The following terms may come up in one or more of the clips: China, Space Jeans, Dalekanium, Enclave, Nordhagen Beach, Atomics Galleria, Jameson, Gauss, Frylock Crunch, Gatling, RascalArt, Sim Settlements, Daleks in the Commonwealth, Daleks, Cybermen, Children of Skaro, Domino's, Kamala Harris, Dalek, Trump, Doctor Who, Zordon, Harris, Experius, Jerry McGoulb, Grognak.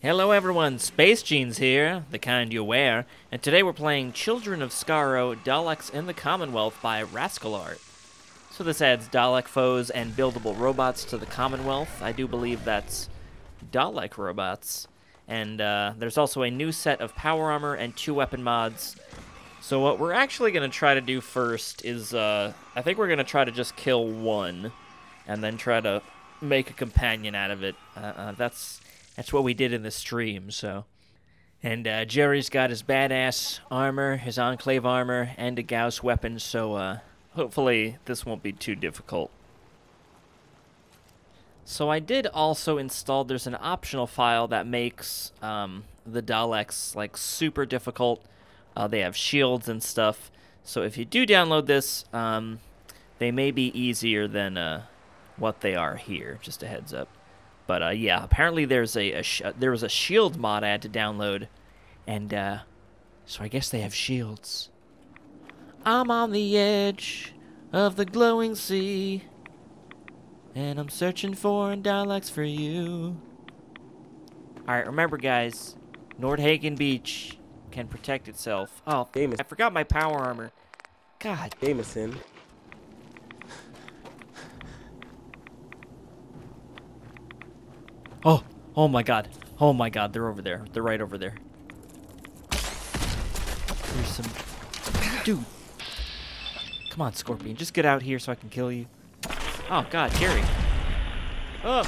Hello everyone, Space Jeans here, the kind you wear, and today we're playing Children of Skaro, Daleks in the Commonwealth by RascalArt. So this adds Dalek foes and buildable robots to the Commonwealth. I do believe that's Dalek robots. And there's also a new set of power armor and two weapon mods. So what we're actually going to try to do first is, I think we're going to try to just kill one, and then try to make a companion out of it. That's what we did in the stream, so. And Jerry's got his badass armor, his Enclave armor, and a Gauss weapon, so hopefully this won't be too difficult. So I did also install, there's an optional file that makes the Daleks like super difficult. They have shields and stuff, so if you do download this, they may be easier than what they are here, just a heads up. But yeah, apparently there's there was a shield mod I had to download, and so I guess they have shields. I'm on the edge of the glowing sea, and I'm searching for Daleks for you. All right, remember guys, Nordhagen Beach can protect itself. Oh, Jameson. I forgot my power armor. God, Jameson. Oh, oh my god. Oh my god, they're over there. They're right over there. There's some... Dude. Come on, Scorpion. Just get out here so I can kill you. Oh god, Jerry. Oh.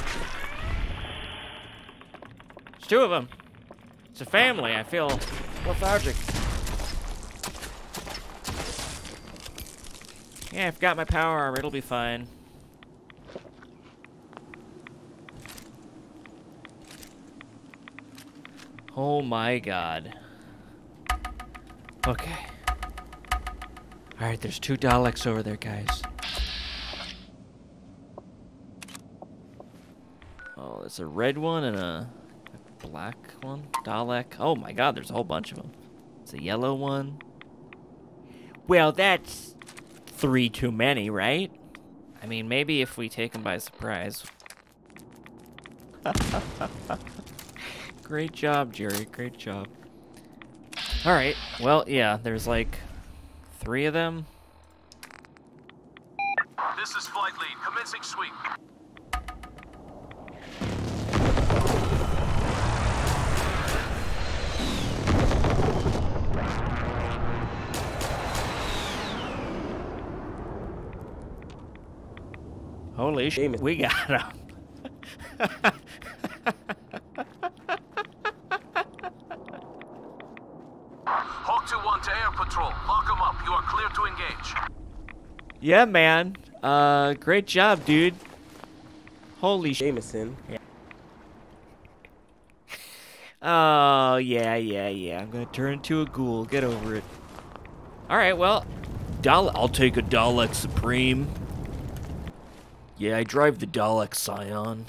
There's two of them. It's a family. I feel lethargic. Yeah, I've got my power armor. It'll be fine. Oh my god. Okay. Alright, there's two Daleks over there, guys. Oh, there's a red one and a black one. Dalek. Oh my god, there's a whole bunch of them. It's a yellow one. Well, that's three too many, right? I mean, maybe if we take them by surprise. Great job, Jerry. Great job. Alright. Well, yeah, there's like three of them. This is flight lead. Commencing sweep. Holy shit. We got him. Yeah, man. Great job, dude. Holy Jameson. Yeah. Oh, yeah, yeah, yeah. I'm gonna turn into a ghoul. Get over it. Alright, well. I'll take a Dalek Supreme. Yeah, I drive the Dalek Scion.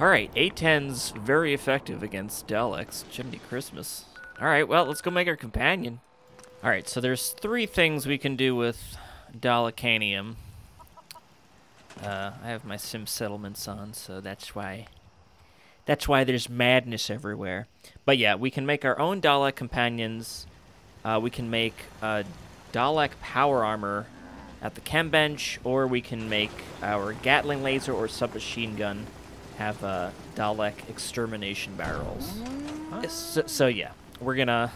Alright, A10's very effective against Daleks. Chimney Christmas. Alright, well, let's go make our companion. Alright, so there's three things we can do with Dalekanium. I have my Sim Settlements on, so that's why there's madness everywhere. But yeah, we can make our own Dalek companions. We can make Dalek power armor at the chem bench, or we can make our Gatling laser or submachine gun have Dalek extermination barrels. Huh? So yeah, we're gonna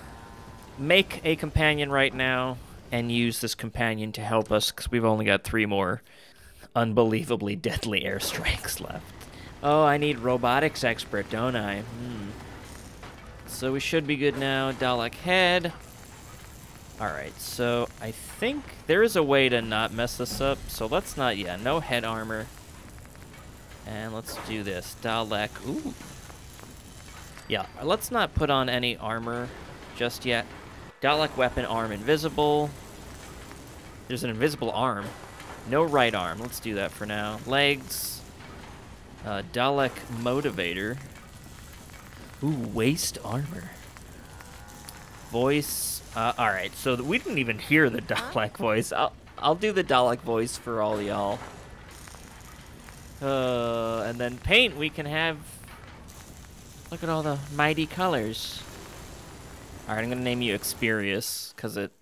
make a companion right now and use this companion to help us, because we've only got three more unbelievably deadly airstrikes left. Oh, I need robotics expert, don't I? So we should be good now. Dalek head. Alright, so I think there is a way to not mess this up, so let's not, yeah, no head armor. And let's do this. Dalek, ooh. Yeah, let's not put on any armor just yet. Dalek weapon arm invisible. There's an invisible arm. No right arm. Let's do that for now. Legs. Dalek motivator. Ooh, waist armor. Voice. Alright, so we didn't even hear the Dalek voice. I'll do the Dalek voice for all y'all. And then paint we can have Look at all the mighty colors. Alright, I'm gonna name you Experius, because it...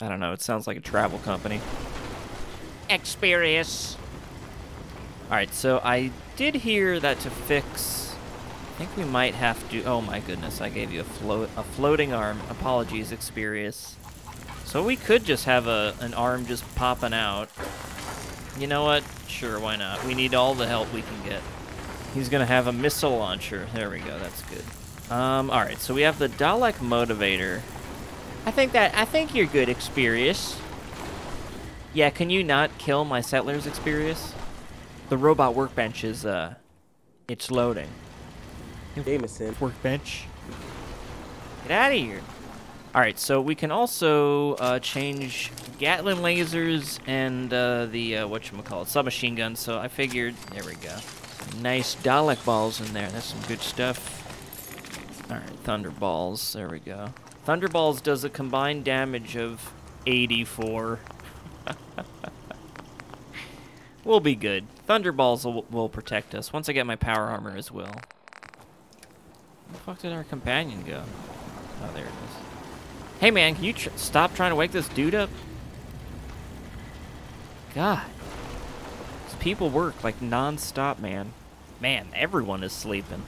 I don't know, it sounds like a travel company. Experius! Alright, so I did hear that to fix... I think we might have to... Oh my goodness, I gave you a floating arm. Apologies, Experius. So we could just have an arm just popping out. You know what? Sure, why not? We need all the help we can get. He's gonna have a missile launcher. There we go, that's good. Alright, so we have the Dalek motivator. I think you're good, Experius. Yeah, can you not kill my settlers, Experius? The robot workbench is, it's loading. Jameson. Workbench. Get out of here. Alright, so we can also, change Gatlin lasers and, the, whatchamacallit, submachine gun, so I figured, there we go. Nice Dalek balls in there, that's some good stuff. Alright, Thunderballs, there we go. Thunderballs does a combined damage of 84. We'll be good. Thunderballs will protect us, once I get my power armor as well. Where the fuck did our companion go? Oh, there it is. Hey man, can you stop trying to wake this dude up? God. These people work like non-stop, man. Man, everyone is sleeping.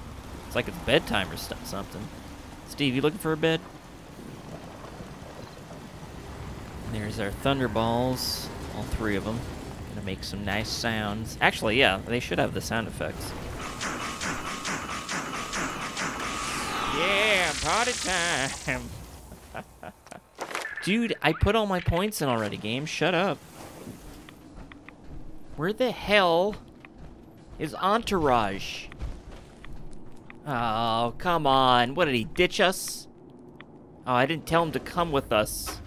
It's like it's bedtime or something. Steve, you looking for a bed? There's our Thunderballs. All three of them. Gonna make some nice sounds. Actually, yeah, they should have the sound effects. Yeah, party time! Dude, I put all my points in already, game. Shut up. Where the hell is Entourage? Oh, come on. What, did he ditch us? Oh, I didn't tell him to come with us.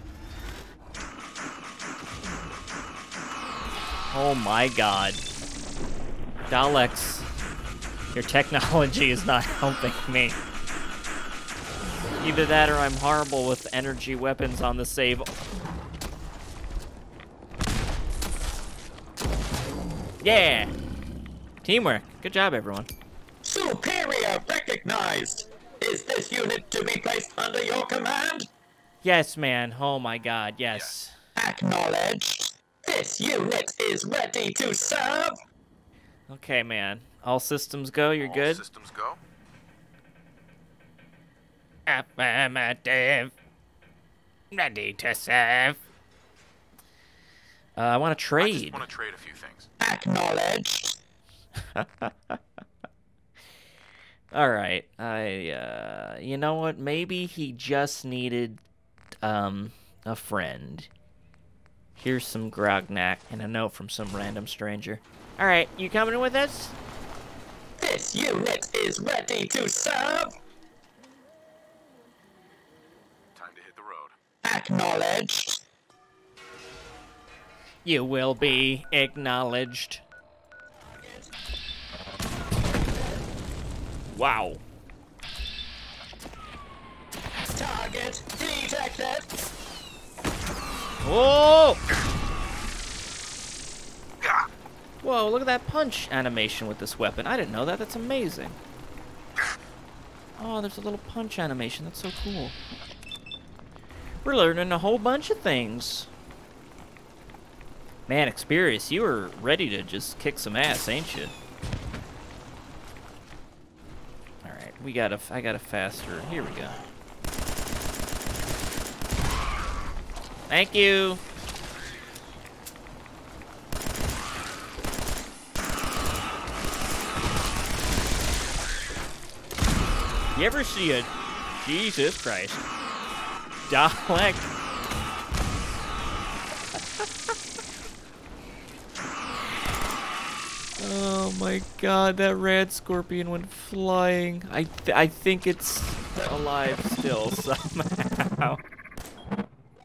Oh my god. Daleks, your technology is not helping me. Either that or I'm horrible with energy weapons on the save. Yeah! Teamwork. Good job, everyone. Superior recognized! Is this unit to be placed under your command? Yes, man. Oh my god, yes. Acknowledged. This unit is ready to serve! Okay, man. All systems go, you're good? All systems go. Affirmative. Ready to serve. I want to trade. I just want to trade a few things. Acknowledged. Alright, you know what, maybe he just needed, a friend. Here's some grognak and a note from some random stranger. Alright, you coming with us? This unit is ready to serve! Time to hit the road. Acknowledged. You will be acknowledged. Wow. Target detected. Whoa! Whoa, look at that punch animation with this weapon. I didn't know that. That's amazing. Oh, there's a little punch animation. That's so cool. We're learning a whole bunch of things. Man, Experius, you were ready to just kick some ass, ain't you? We got I got a faster, here we go. Thank you! You ever see a, Jesus Christ, Dalek? Oh my god, that rad scorpion went flying. I think it's alive still somehow.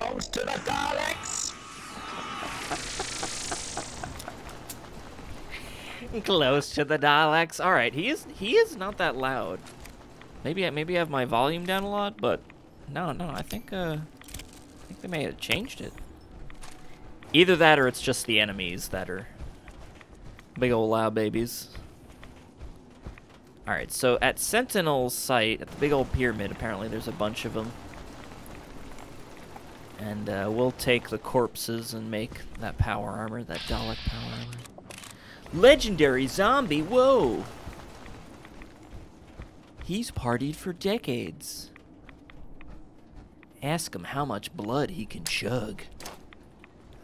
Oh, to the Daleks! Close to the Daleks. All right, he is not that loud. Maybe I have my volume down a lot, but no, I think they may have changed it. Either that or it's just the enemies that are big ol' loud babies. Alright, so at Sentinel's site, at the big old pyramid, apparently there's a bunch of them. And we'll take the corpses and make that power armor, that Dalek power armor. Legendary zombie, whoa! He's partied for decades. Ask him how much blood he can chug.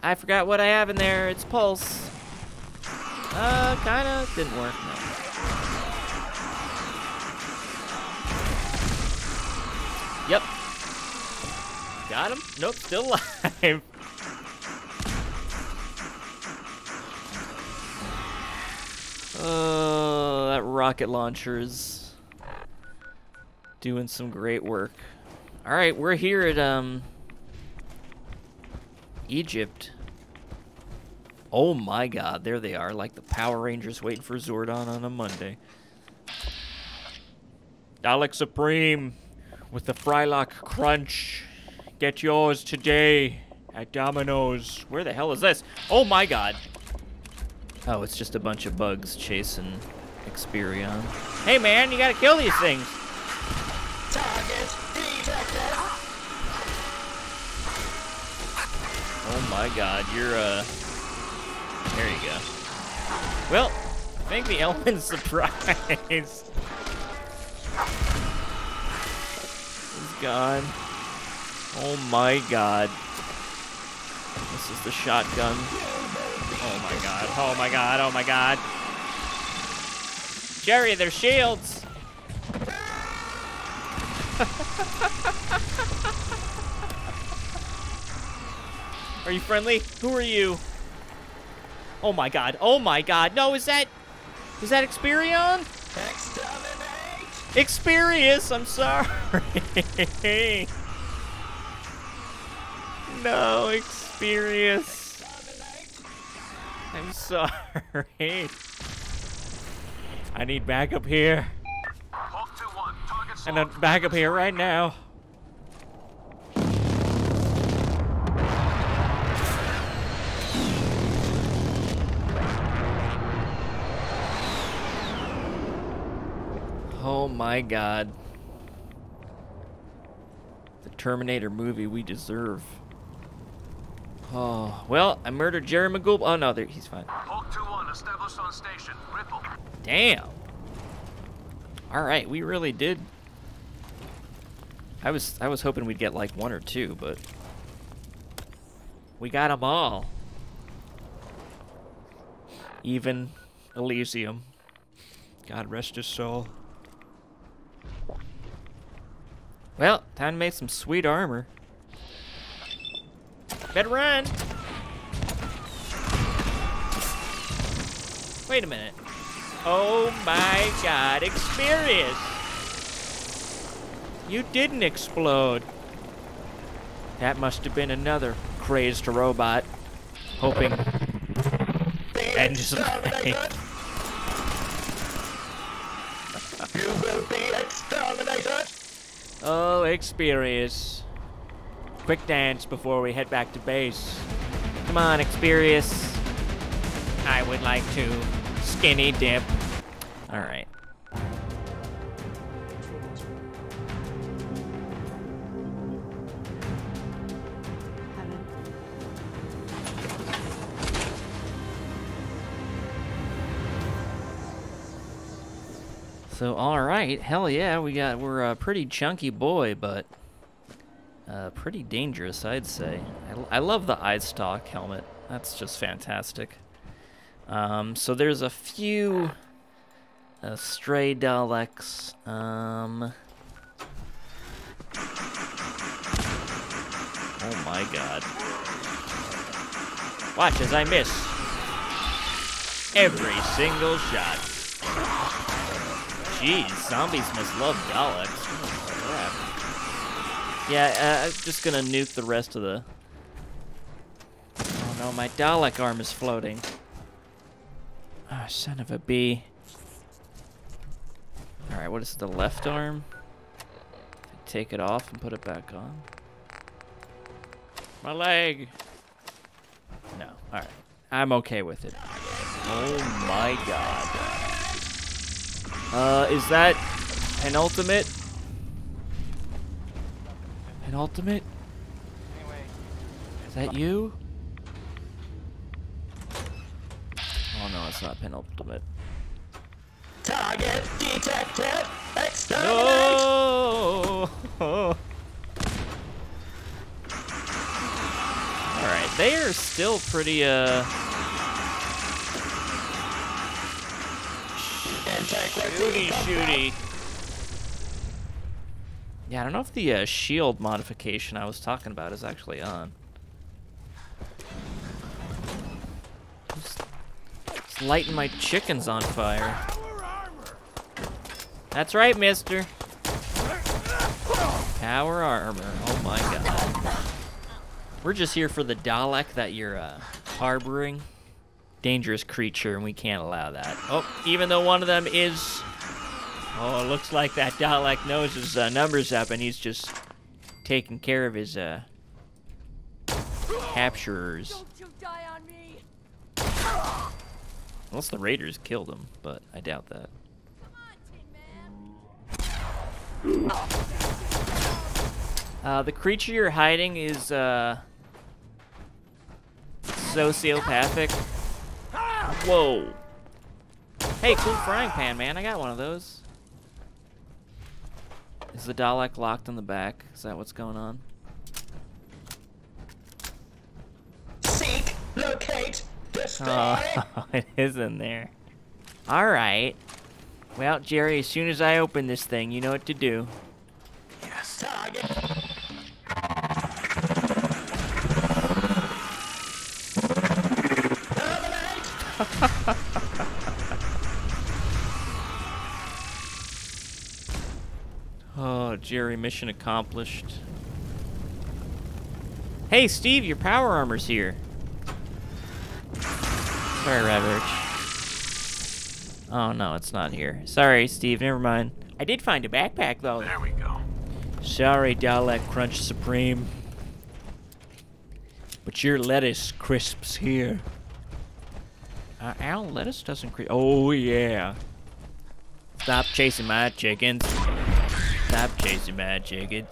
I forgot what I have in there, it's pulse. Kinda didn't work, no. Yep. Got him? Nope, still alive. Oh, that rocket launcher is doing some great work. All right, we're here at Egypt. Oh my God, there they are, like the Power Rangers waiting for Zordon on a Monday. Dalek Supreme with the Frylock Crunch. Get yours today at Domino's. Where the hell is this? Oh my God. Oh, it's just a bunch of bugs chasing Experion. Hey man, you gotta kill these things. Target detected. Oh my God, you're there you go. Well, I think the elephant's surprised. He's gone. Oh my God. This is the shotgun. Oh my God. Oh my God. Oh my God. Jerry, they're shields. Are you friendly? Who are you? Oh my God. Oh my God. No, is that Experion? Exterminate. Experius, I'm sorry. No, Experius. I'm sorry. I need backup here. And I'm backup here right now. Oh my God. The Terminator movie we deserve. Oh, well, I murdered Jerry McGoulb. Oh, no, he's fine. Hulk 2-1, established on station. Ripple. Damn. All right, we really did. I was hoping we'd get, like, one or two, but we got them all. Even Elysium. God rest his soul. Well, time to make some sweet armor. Better run! Wait a minute. Oh my God, Experius! You didn't explode. That must have been another crazed robot. Hoping. And you will be exterminated! Oh, Experius. Quick dance before we head back to base. Come on, Experius. I would like to skinny dip. All right. So, all right, hell yeah, we're a pretty chunky boy, but pretty dangerous, I'd say. I love the eye stalk helmet. That's just fantastic. So there's a few stray Daleks. Oh my God. Watch as I miss every single shot. Jeez, zombies must love Daleks. Oh, crap. Yeah, I'm just gonna nuke the rest of the... Oh no, my Dalek arm is floating. Ah, oh, son of a bee. Alright, what is it, the left arm? Take it off and put it back on. My leg! No, alright. I'm okay with it. Oh my God. Is that penultimate? Penultimate? Is that you? Oh no, it's not penultimate. Target detected! Exterminate! No! Alright, they are still pretty, shooty. Yeah, I don't know if the shield modification I was talking about is actually on. Just lighting my chickens on fire. That's right, mister. Power armor. Oh my god. We're just here for the Dalek that you're harboring. Dangerous creature, and we can't allow that. Oh, even though one of them is... Oh, it looks like that Dalek knows his numbers up, and he's just taking care of his capturers. Don't you die on me. Unless the raiders killed him, but I doubt that. Come on, Tin Man. The creature you're hiding is sociopathic. Whoa. Hey, cool frying pan, man. I got one of those. Is the Dalek locked in the back? Is that what's going on? Seek, locate, destroy. Oh, it is in there. All right. Well, Jerry, as soon as I open this thing, you know what to do. Yes, target. Oh, Jerry, mission accomplished. Hey, Steve, your power armor's here. Sorry, Ravage. Oh, no, it's not here. Sorry, Steve, never mind. I did find a backpack, though. There we go. Sorry, Dalek Crunch Supreme. But your lettuce crisps here. Ow, lettuce doesn't creep. Oh, yeah. Stop chasing my chickens. Stop chasing my chickens.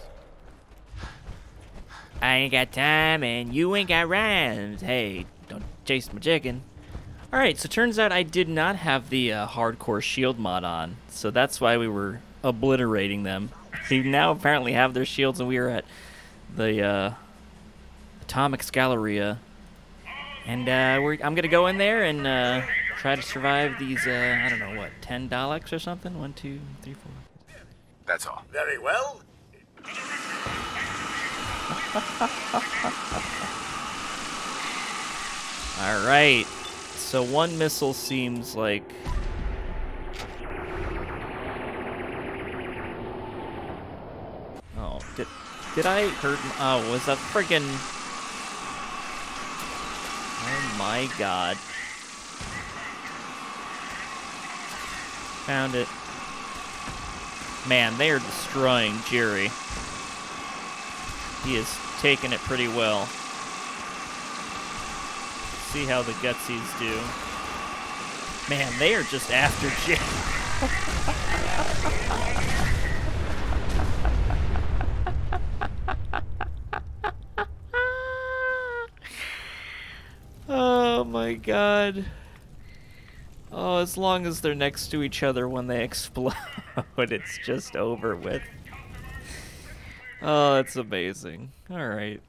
I ain't got time and you ain't got rhymes. Hey, don't chase my chicken. Alright, so turns out I did not have the hardcore shield mod on. So that's why we were obliterating them. They now apparently have their shields, and we are at the Atomics Galleria. And I'm gonna go in there and try to survive these, I don't know, what, 10 Daleks or something? 1, 2, 3, 4. That's all. Very well. All right. So one missile seems like... Oh, did I hurt... Oh, was that friggin'... Oh my god. Found it. Man, they are destroying Jerry. He is taking it pretty well. See how the gutsies do. Man, they are just after Jerry. Oh my god. Oh, as long as they're next to each other when they explode, it's just over with. Oh, it's amazing. Alright.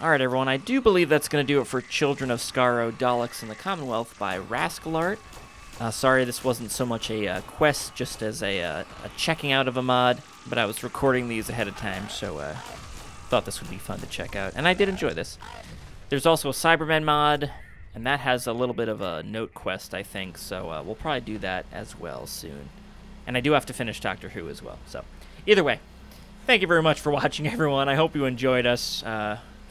Alright, everyone, I do believe that's going to do it for Children of Skaro, Daleks in the Commonwealth by RascalArt. Sorry this wasn't so much a quest, just as a checking out of a mod, but I was recording these ahead of time, so I thought this would be fun to check out, and I did enjoy this. There's also a Cybermen mod, and that has a little bit of a note quest, I think, so we'll probably do that as well soon. And I do have to finish Doctor Who as well, so either way, thank you very much for watching, everyone. I hope you enjoyed us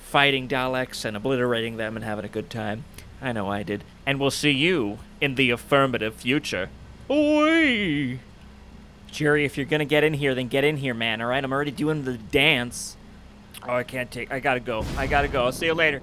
fighting Daleks and obliterating them and having a good time. I know I did. And we'll see you in the affirmative future. Oi! Jerry, if you're going to get in here, then get in here, man, all right? I'm already doing the dance. Oh, I can't take... I gotta go. I'll see you later.